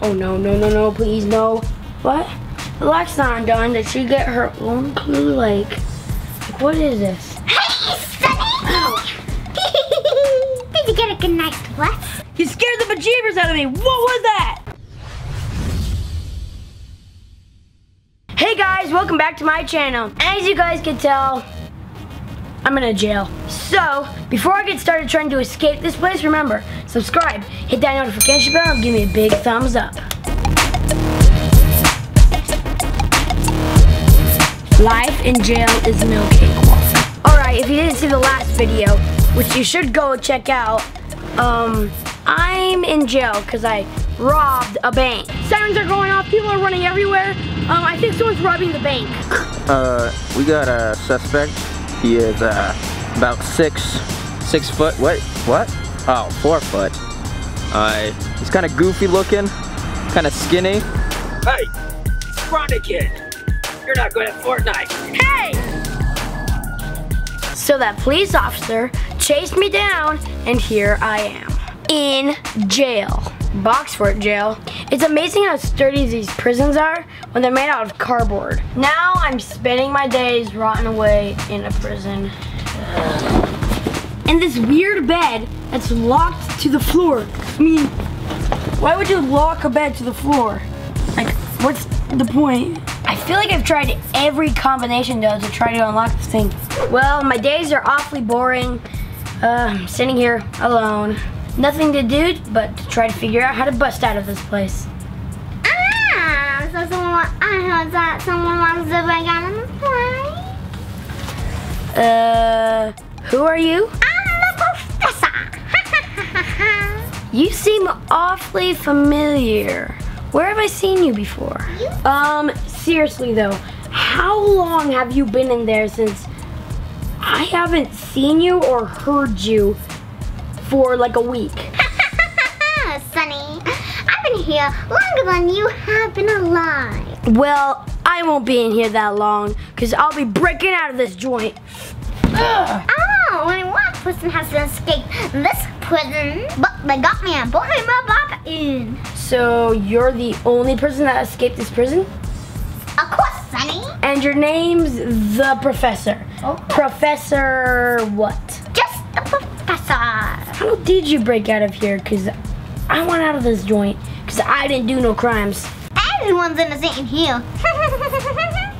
Oh no, no, no, no, please, no. What? Locks not undone. Did she get her own clue? Like what is this? Hey, Sonny! Did you get a good night's rest? You scared the bejeebers out of me. What was that? Hey guys, welcome back to my channel. As you guys can tell, I'm in a jail. So, before I get started trying to escape this place, remember, subscribe, hit that notification bell, and give me a big thumbs up. Life in jail is no cakewalk. Alright, if you didn't see the last video, which you should go check out, I'm in jail because I robbed a bank. Sirens are going off, people are running everywhere. I think someone's robbing the bank. We got a suspect. He is about six foot. Wait, what? Oh, 4 foot. He's kind of goofy looking, kind of skinny. Hey, run again! You're not good at Fortnite. Hey! So that police officer chased me down, and here I am in jail, Boxford Jail. It's amazing how sturdy these prisons are when they're made out of cardboard. Now I'm spending my days rotting away in a prison. And this weird bed that's locked to the floor. I mean, why would you lock a bed to the floor? Like, what's the point? I feel like I've tried every combination though to try to unlock this thing. Well, my days are awfully boring. I'm sitting here alone. Nothing to do but to try to figure out how to bust out of this place. So I heard that someone wants to break out of the plane. Who are you? I'm the professor. You seem awfully familiar. Where have I seen you before? You? Seriously though, how long have you been in there since I haven't seen you or heard you for like a week? Sonny, I've been here longer than you have been alive. Well, I won't be in here that long, because I'll be breaking out of this joint. Ugh. Oh, only one person has to escape this prison, but they got me a boy in. So you're the only person that escaped this prison? Of course, Sonny. And your name's the professor. Oh. Professor what? Just the professor. How did you break out of here? Because I went out of this joint because I didn't do no crimes. Everyone's innocent in here.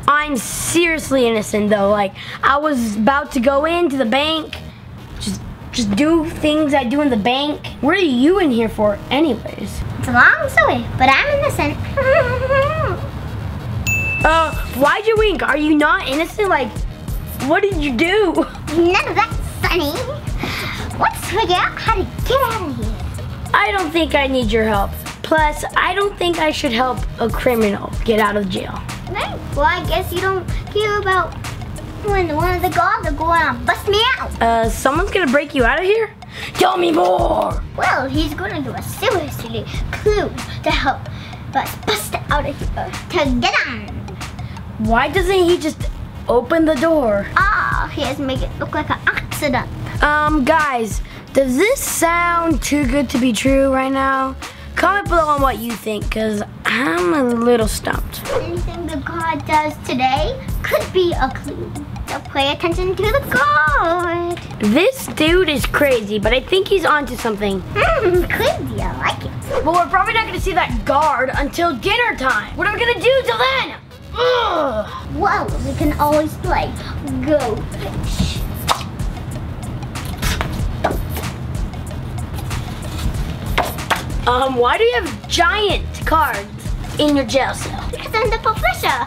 I'm seriously innocent though. Like, I was about to go into the bank, just do things I do in the bank. What are you in here for anyways? It's a long story, but I'm innocent. Why'd you wink? Are you not innocent? Like, what did you do? None of that, Sonny. Let's figure out how to get out of here. I don't think I need your help. Plus, I don't think I should help a criminal get out of jail. Right. Well, I guess you don't care about when one of the guards are going to bust me out. Someone's going to break you out of here? Tell me more. Well, he's going to do a seriously clue to help us bust out of here to get on. Why doesn't he just open the door? Oh, he has to make it look like an accident. Guys, does this sound too good to be true right now? Comment below on what you think, because I'm a little stumped. Anything the guard does today could be a clue, so pay attention to the guard. This dude is crazy, but I think he's onto something. Crazy, I like it. Well, we're probably not going to see that guard until dinner time. What are we going to do till then? Ugh. Well, we can always play Go Fish. Why do you have giant cards in your jail cell? Because I'm the professor.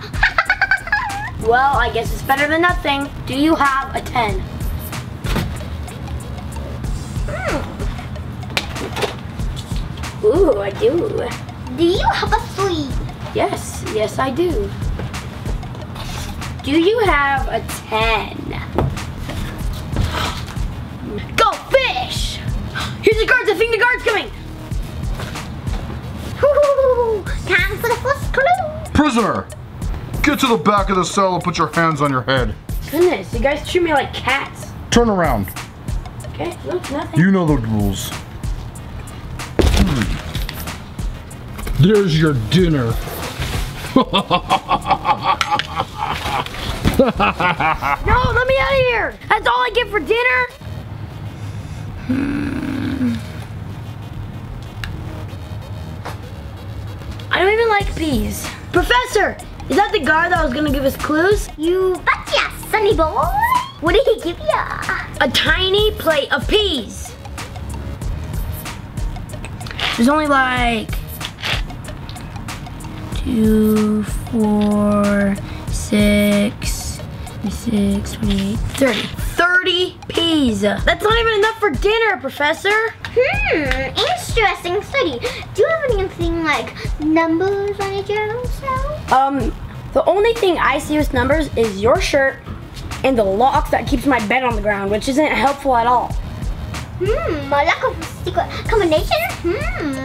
Well, I guess it's better than nothing. Do you have a 10? Ooh, I do. Do you have a 3? Yes, yes I do. Do you have a 10? Go Fish! Here's the guards, I think the guard's coming! Time for the first clue. Prisoner, get to the back of the cell and put your hands on your head. Goodness, you guys treat me like cats. Turn around. Okay, look, nothing. You know the rules. There's your dinner. Yo, let me out of here. That's all I get for dinner? I don't even like peas. Professor, is that the guy that was gonna give us clues? You betcha, Sonny boy. What did he give ya? A tiny plate of peas. There's only like 2, 4, 6, 28, 30. 30 peas. That's not even enough for dinner, Professor. Interesting study. Do you have anything like numbers on your journal, Sal? The only thing I see with numbers is your shirt and the lock that keeps my bed on the ground, which isn't helpful at all. My lack of secret combination?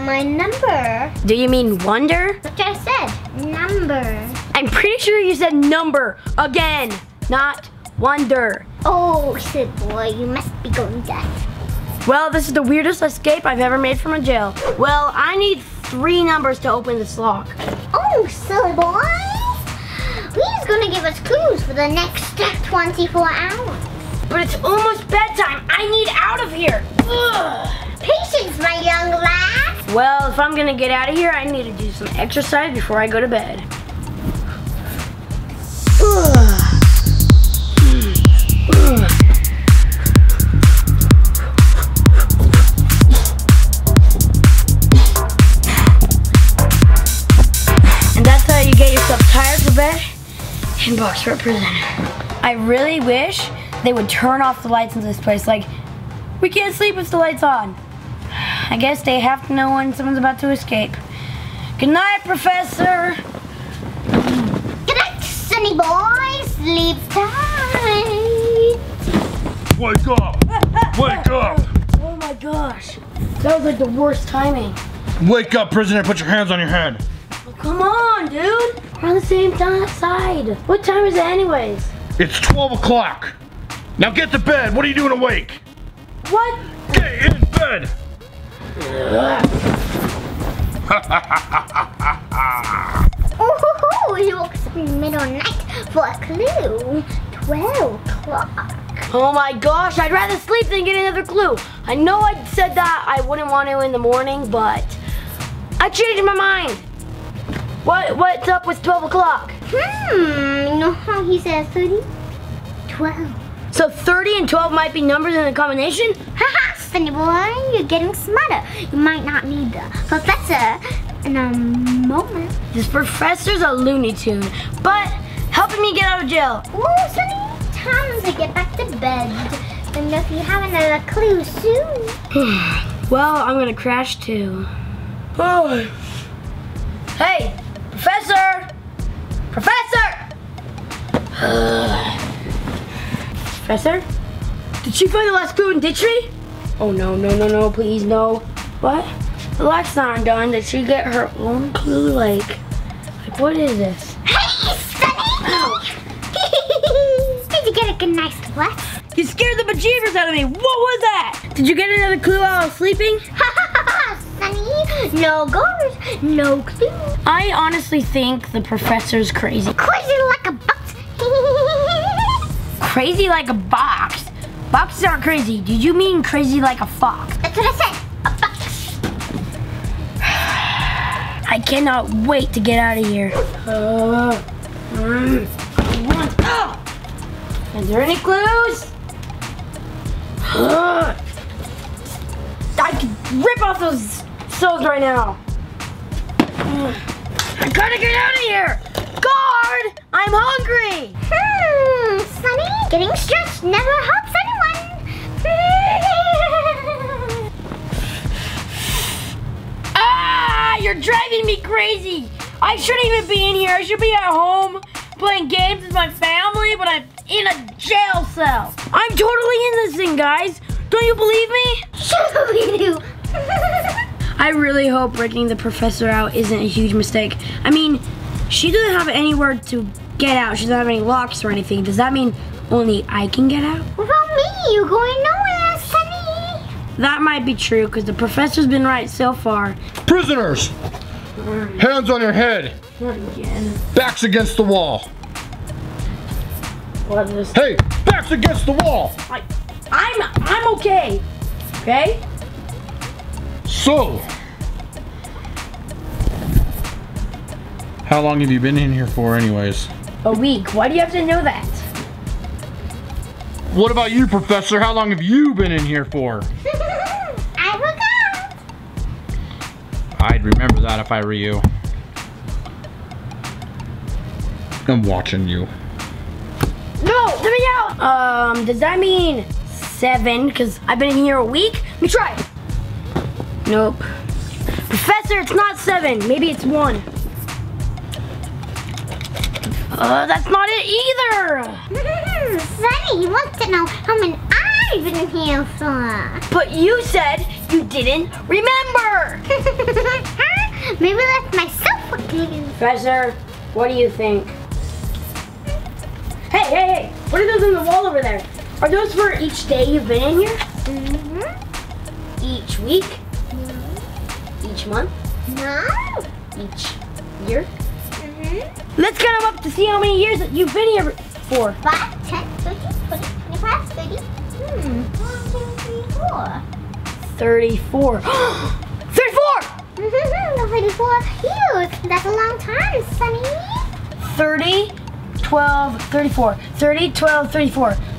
My number. Do you mean wonder? That's what I said, number. I'm pretty sure you said number again, not wonder. Oh, silly boy, you must be going deaf. Well, this is the weirdest escape I've ever made from a jail. Well, I need 3 numbers to open this lock. Oh, silly boy. He's gonna give us clues for the next 24 hours. But it's almost bedtime. I need out of here. Ugh. Patience, my young lad. Well, if I'm going to get out of here, I need to do some exercise before I go to bed. And that's how you get yourself tired for bed and box for prison. I really wish they would turn off the lights in this place. Like, we can't sleep with the lights on. I guess they have to know when someone's about to escape. Good night, Professor. Good night, Sonny boy. Sleep tight. Wake up. Wake up. Oh my gosh. That was like the worst timing. Wake up, prisoner. Put your hands on your head. Well, come on, dude. We're on the same side. What time is it anyways? It's 12 o'clock. Now get to bed. What are you doing awake? What? Get in bed. Oh, you woke up in the middle of the night for a clue. 12 o'clock. Oh my gosh, I'd rather sleep than get another clue. I know I said that I wouldn't want to in the morning, but I changed my mind. What's up with 12 o'clock? You know how he says 30? 12. So 30 and 12 might be numbers in a combination? Haha, Sonny boy, you're getting smarter. You might not need the professor in a moment. This professor's a Looney Tune, but helping me get out of jail. Ooh, Sonny, time to get back to bed. And if you have another clue soon. Well, I'm gonna crash too. Oh. Hey, Professor! Professor! Professor? Did she find the last clue in dictionary? Oh no, no, no, no, please, no. What? The lock's not undone. Did she get her own clue? Like what is this? Hey, Sonny! Did you get a good night's rest? You scared the bejeebers out of me. What was that? Did you get another clue while I was sleeping? Ha ha ha, Sonny. No goers, no clue. I honestly think the professor's crazy. Crazy like a Crazy like a box. Boxes aren't crazy. Did you mean crazy like a fox? That's what I said, a box. I cannot wait to get out of here. Is there any clues? I could rip off those cells right now. I gotta get out of here. Guard, I'm hungry. Sonny, getting stressed never helps anyone. Ah, you're driving me crazy. I shouldn't even be in here. I should be at home playing games with my family, but I'm in a jail cell. I'm totally innocent, guys. Don't you believe me? Sure we do. I really hope breaking the professor out isn't a huge mistake. I mean, she doesn't have anywhere to get out. She doesn't have any locks or anything. Does that mean only I can get out? What about me? You're going nowhere, Sonny. That might be true, because the professor's been right so far. Prisoners, Hands on your head. Not again. Backs against the wall. What is this? Hey, backs against the wall. I'm okay. Okay? So, how long have you been in here for anyways? A week. Why do you have to know that? What about you, Professor? How long have you been in here for? I forgot. I'd remember that if I were you. I'm watching you. No, let me out. Does that mean 7? Because I've been in here a week. Let me try. Nope. Professor, it's not 7. Maybe it's 1. That's not it either! Sonny, you want to know how many I've been in here for. But you said you didn't remember! Maybe that's myself again. Professor, what do you think? Hey! What are those on the wall over there? Are those for each day you've been in here? Mm-hmm. Each week? Mm-hmm. Each month? No. Each year? Let's count them up to see how many years you've been here for. 5, 10, 30, 40, 25, 30. 34. 34! 34 years! That's a long time, Sonny. 30, 12, 34. 30, 12, 34. 34.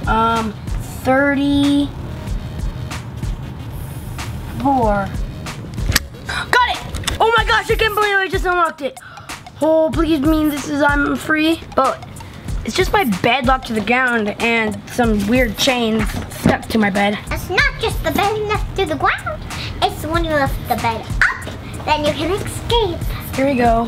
Got it! Oh my gosh, I can't believe I just unlocked it. Oh, please mean this is I'm free, but it's just my bed locked to the ground and some weird chains stuck to my bed. It's not just the bed left to the ground. It's when you lift the bed up, then you can escape. Here we go.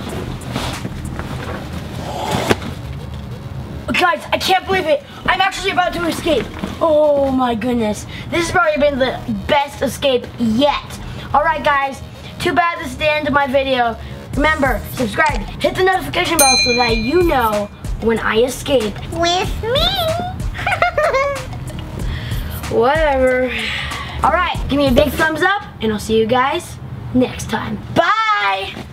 Guys, I can't believe it. I'm actually about to escape. Oh my goodness. This has probably been the best escape yet. All right, guys, too bad this is the end of my video. Remember, subscribe, hit the notification bell so that you know when I escape. With me. Whatever. All right, give me a big thumbs up, and I'll see you guys next time. Bye.